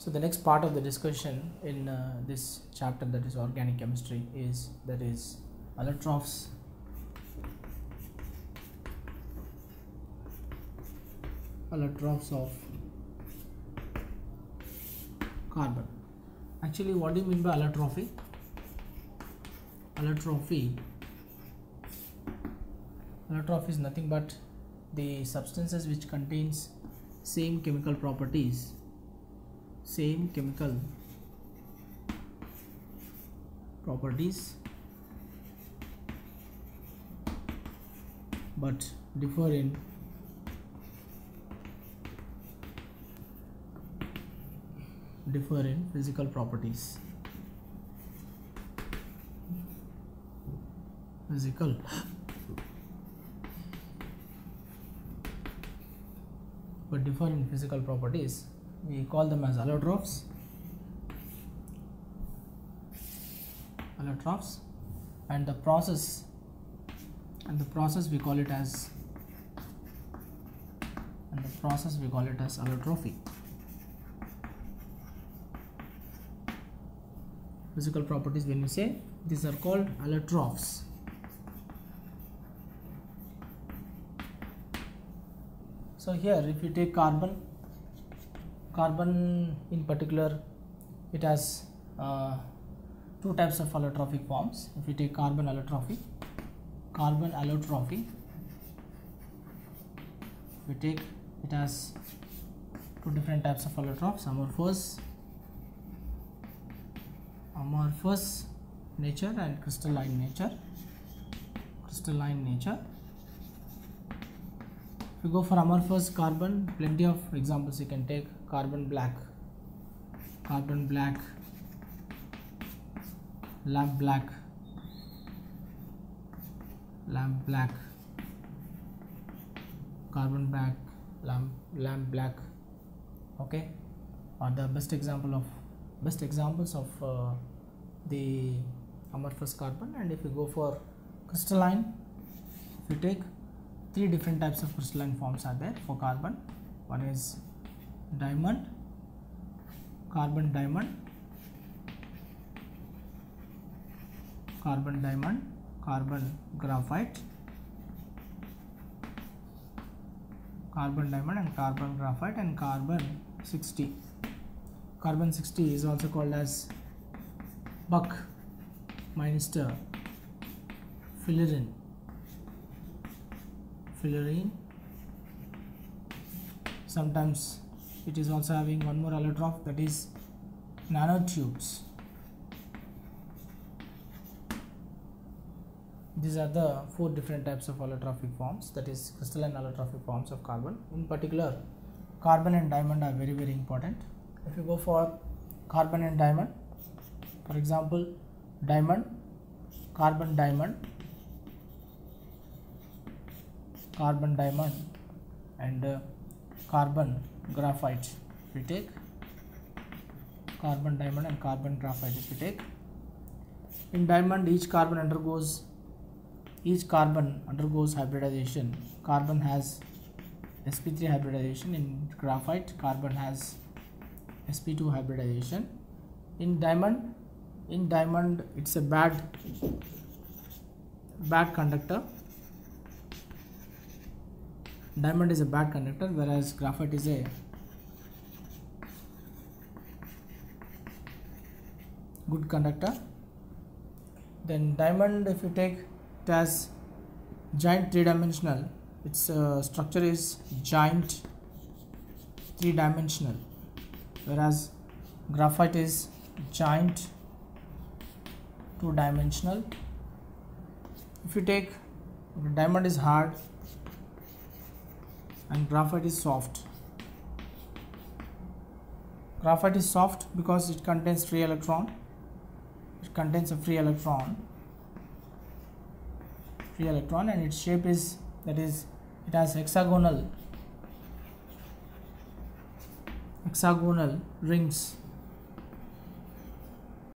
So the next part of the discussion in this chapter, that is organic chemistry, is that is allotropes, allotropes of carbon. Actually, what do you mean by allotropy? Allotropy is nothing but the substances which contains same chemical properties, but differ in physical properties. But differ in physical properties. We call them as allotropes. And the process, we call it as allotropy. Physical properties, when you say, these are called allotropes. So here, if you take carbon, in particular, it has two types of allotropic forms. If you take carbon allotropy, it has two different types of allotropes: amorphous nature and crystalline nature. If you go for amorphous carbon, plenty of examples you can take. Carbon black, lamp black, carbon black, lamp black. Okay, are the best example of the amorphous carbon. And if you go for crystalline, if you take, three different types of crystalline forms are there for carbon. One is diamond, carbon graphite, and carbon 60. Carbon 60 is also called as buckminsterfullerene. Sometimes it is also having one more allotrope, that is nanotubes. These are the four different types of allotropic forms, that is crystalline allotropic forms of carbon. In particular, carbon and diamond are very, very important. If you go for carbon and diamond, for example, diamond, carbon diamond and carbon graphite. If we take carbon diamond and carbon graphite, if we take, in diamond each carbon undergoes hybridization. Carbon has sp3 hybridization. In graphite, carbon has sp2 hybridization. In diamond, it's a bad conductor. Diamond is a bad conductor, whereas graphite is a good conductor. Then diamond, if you take, it has giant three-dimensional, its structure is giant three-dimensional, whereas graphite is giant two-dimensional. If you take, diamond is hard and graphite is soft. Graphite is soft because it contains free electron. And its shape is, it has hexagonal rings